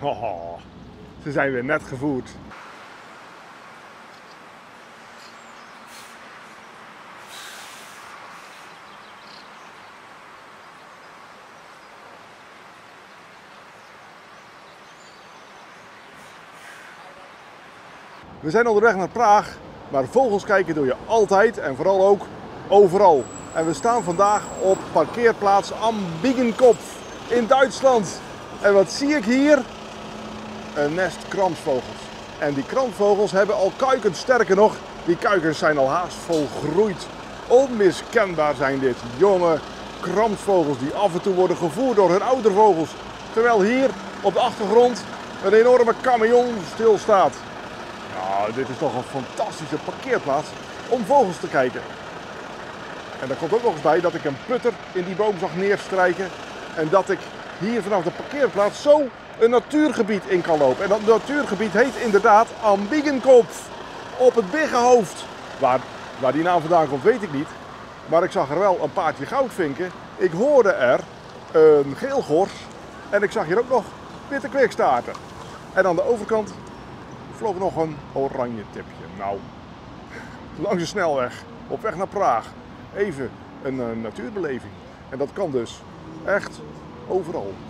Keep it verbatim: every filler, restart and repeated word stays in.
Oh, ze zijn weer net gevoerd. We zijn onderweg naar Praag, maar vogels kijken doe je altijd en vooral ook overal. En we staan vandaag op parkeerplaats Am Biggenhoofd in Duitsland. En wat zie ik hier? Een nest kramsvogels. En die kramsvogels hebben al kuikens, sterker nog, die kuikens zijn al haast volgroeid. Onmiskenbaar zijn dit jonge kramsvogels die af en toe worden gevoerd door hun oudervogels. Terwijl hier op de achtergrond een enorme camion stilstaat. Nou, dit is toch een fantastische parkeerplaats om vogels te kijken. En daar komt ook nog eens bij dat ik een putter in die boom zag neerstrijken. En dat ik hier vanaf de parkeerplaats zo een natuurgebied in kan lopen. En dat natuurgebied heet inderdaad Am Biggenhoofd. Op het Biggenhoofd. Waar, waar die naam vandaan komt weet ik niet. Maar ik zag er wel een paardje goudvinken. Ik hoorde er een geelgors. En ik zag hier ook nog witte kwikstaarten. En aan de overkant vloog nog een oranje tipje. Nou, langs de snelweg. Op weg naar Praag. Even een natuurbeleving. En dat kan dus echt overal.